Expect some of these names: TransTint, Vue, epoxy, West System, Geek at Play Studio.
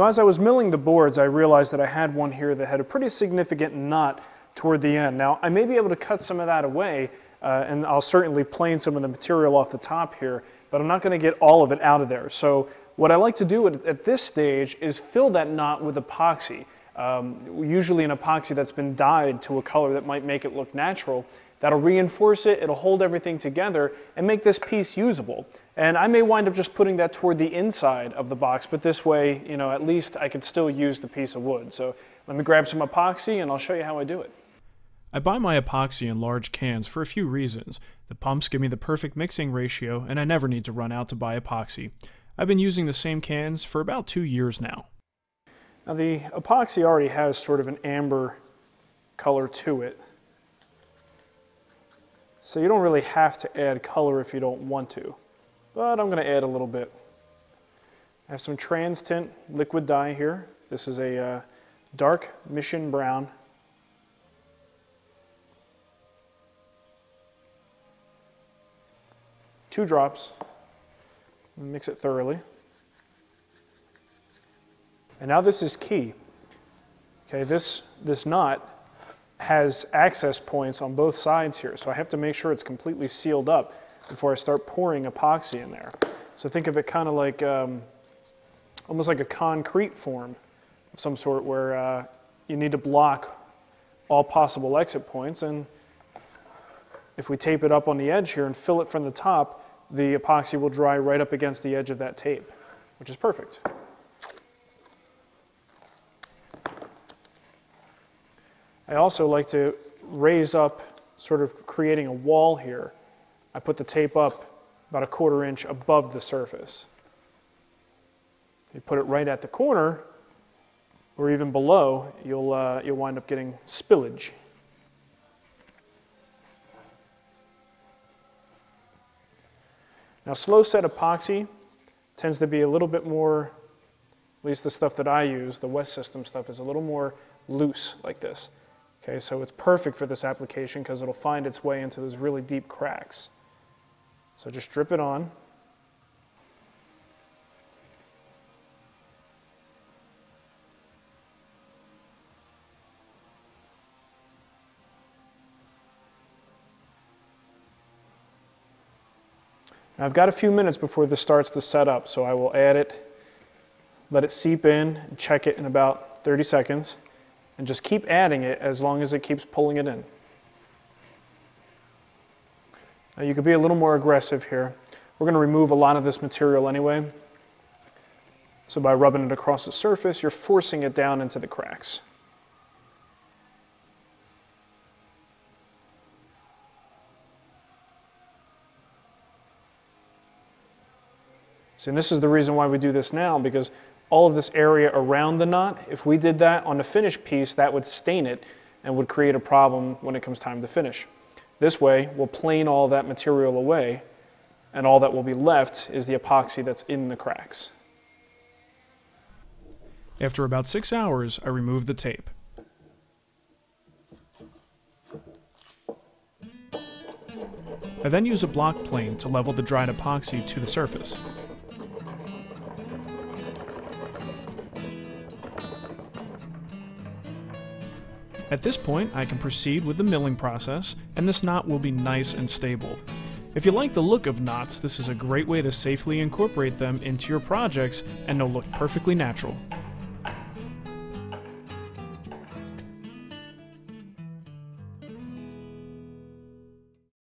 Now, as I was milling the boards, I realized that I had one here that had a pretty significant knot toward the end. Now, I may be able to cut some of that away, and I'll certainly plane some of the material off the top here, but I'm not going to get all of it out of there. So what I like to do at this stage is fill that knot with epoxy. Usually an epoxy that's been dyed to a color that might make it look natural. That'll reinforce it, it'll hold everything together, and make this piece usable. And I may wind up just putting that toward the inside of the box, but this way, you know, at least I could still use the piece of wood. So let me grab some epoxy and I'll show you how I do it. I buy my epoxy in large cans for a few reasons. The pumps give me the perfect mixing ratio, and I never need to run out to buy epoxy. I've been using the same cans for about 2 years now. Now the epoxy already has sort of an amber color to it. So you don't really have to add color if you don't want to, but I'm going to add a little bit. I have some TransTint liquid dye here. This is a dark Mission brown. Two drops. Mix it thoroughly. And now this is key. Okay, this knot has access points on both sides here, so I have to make sure it's completely sealed up before I start pouring epoxy in there. So think of it kind of like, almost like a concrete form of some sort where you need to block all possible exit points, and if we tape it up on the edge here and fill it from the top, the epoxy will dry right up against the edge of that tape, which is perfect. I also like to raise up, sort of creating a wall here. I put the tape up about 1/4 inch above the surface. You put it right at the corner, or even below, you'll wind up getting spillage. Now slow set epoxy tends to be a little bit more, at least the stuff that I use, the West System stuff, is a little more loose like this. Okay, so it's perfect for this application because it'll find its way into those really deep cracks. So just drip it on. Now I've got a few minutes before this starts to set up, so I will add it, let it seep in, and check it in about 30 seconds. And just keep adding it as long as it keeps pulling it in. Now you could be a little more aggressive here. We're going to remove a lot of this material anyway. So by rubbing it across the surface, you're forcing it down into the cracks. See, and this is the reason why we do this now, because all of this area around the knot, if we did that on the finished piece, that would stain it and would create a problem when it comes time to finish. This way, we'll plane all that material away, and all that will be left is the epoxy that's in the cracks. After about 6 hours, I removed the tape. I then use a block plane to level the dried epoxy to the surface. At this point, I can proceed with the milling process, and this knot will be nice and stable. If you like the look of knots, this is a great way to safely incorporate them into your projects, and they'll look perfectly natural.